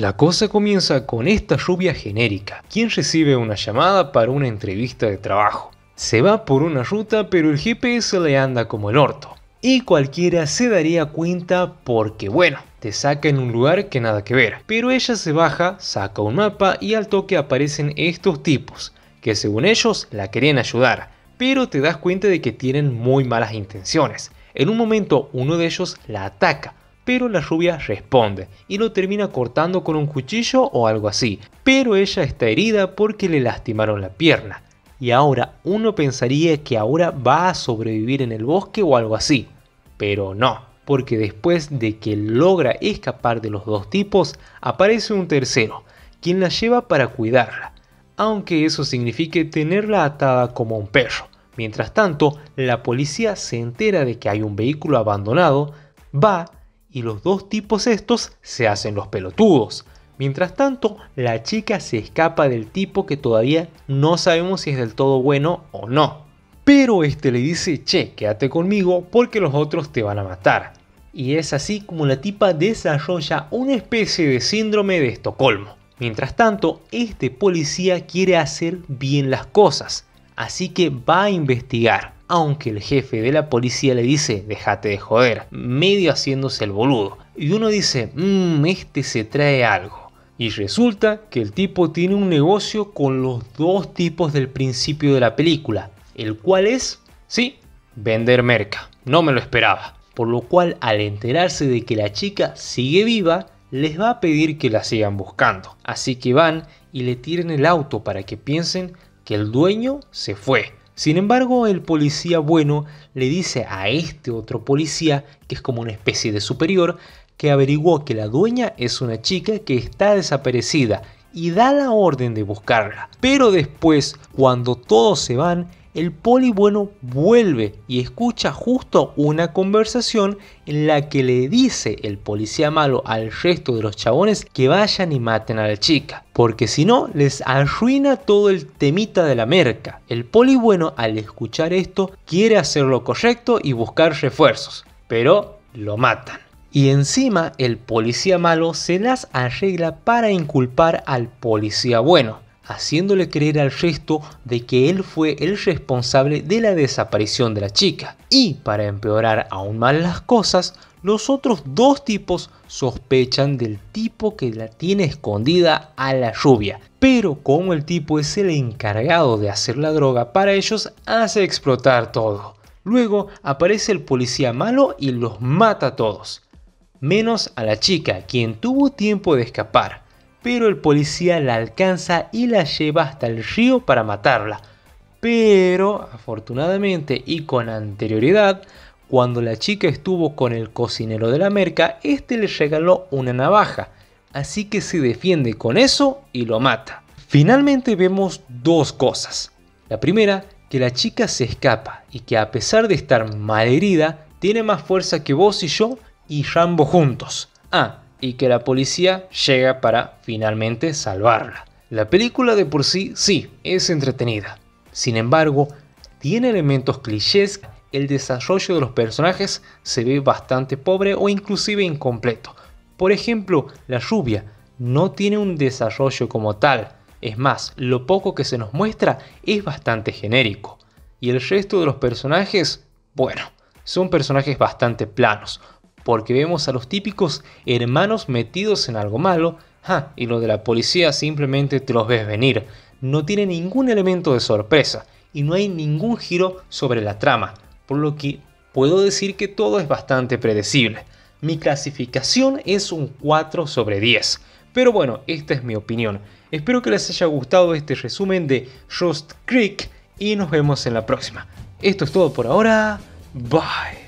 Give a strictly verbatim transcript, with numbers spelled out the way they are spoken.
La cosa comienza con esta lluvia genérica. Quien recibe una llamada para una entrevista de trabajo. Se va por una ruta, pero el G P S le anda como el orto. Y cualquiera se daría cuenta porque, bueno, te saca en un lugar que nada que ver. Pero ella se baja, saca un mapa y al toque aparecen estos tipos, que según ellos la querían ayudar, pero te das cuenta de que tienen muy malas intenciones. En un momento uno de ellos la ataca, pero la rubia responde y lo termina cortando con un cuchillo o algo así, pero ella está herida porque le lastimaron la pierna. Y ahora uno pensaría que ahora va a sobrevivir en el bosque o algo así, pero no, porque después de que logra escapar de los dos tipos, aparece un tercero, quien la lleva para cuidarla, aunque eso signifique tenerla atada como un perro. Mientras tanto, la policía se entera de que hay un vehículo abandonado, va y los dos tipos estos se hacen los pelotudos. Mientras tanto, la chica se escapa del tipo que todavía no sabemos si es del todo bueno o no. Pero este le dice, che, quédate conmigo porque los otros te van a matar. Y es así como la tipa desarrolla una especie de síndrome de Estocolmo. Mientras tanto, este policía quiere hacer bien las cosas, así que va a investigar, aunque el jefe de la policía le dice, déjate de joder, medio haciéndose el boludo. Y uno dice, mmm, este se trae algo. Y resulta que el tipo tiene un negocio con los dos tipos del principio de la película, el cual es, sí, vender merca. No me lo esperaba. Por lo cual, al enterarse de que la chica sigue viva, les va a pedir que la sigan buscando. Así que van y le tiran el auto para que piensen que el dueño se fue. Sin embargo, el policía bueno le dice a este otro policía, que es como una especie de superior, que averiguó que la dueña es una chica que está desaparecida y da la orden de buscarla. Pero después, cuando todos se van, el poli bueno vuelve y escucha justo una conversación en la que le dice el policía malo al resto de los chabones que vayan y maten a la chica, porque si no les arruina todo el temita de la merca. El poli bueno, al escuchar esto, quiere hacer lo correcto y buscar refuerzos, pero lo matan. Y encima el policía malo se las arregla para inculpar al policía bueno, haciéndole creer al resto de que él fue el responsable de la desaparición de la chica. Y para empeorar aún más las cosas, los otros dos tipos sospechan del tipo que la tiene escondida a la rubia. Pero como el tipo es el encargado de hacer la droga para ellos, hace explotar todo. Luego aparece el policía malo y los mata a todos, menos a la chica, quien tuvo tiempo de escapar. Pero el policía la alcanza y la lleva hasta el río para matarla. Pero afortunadamente y con anterioridad, cuando la chica estuvo con el cocinero de la merca, este le regaló una navaja, así que se defiende con eso y lo mata. Finalmente vemos dos cosas. La primera, que la chica se escapa y que a pesar de estar malherida, tiene más fuerza que vos y yo y Rambo juntos. Ah, y que la policía llega para finalmente salvarla. La película de por sí, sí, es entretenida. Sin embargo, tiene elementos clichés, el desarrollo de los personajes se ve bastante pobre o inclusive incompleto. Por ejemplo, la rubia no tiene un desarrollo como tal, es más, lo poco que se nos muestra es bastante genérico. Y el resto de los personajes, bueno, son personajes bastante planos, porque vemos a los típicos hermanos metidos en algo malo, ja, y los de la policía simplemente te los ves venir. No tiene ningún elemento de sorpresa y no hay ningún giro sobre la trama, por lo que puedo decir que todo es bastante predecible. Mi clasificación es un cuatro sobre diez, pero bueno, esta es mi opinión. Espero que les haya gustado este resumen de Rust Creek y nos vemos en la próxima. Esto es todo por ahora, bye.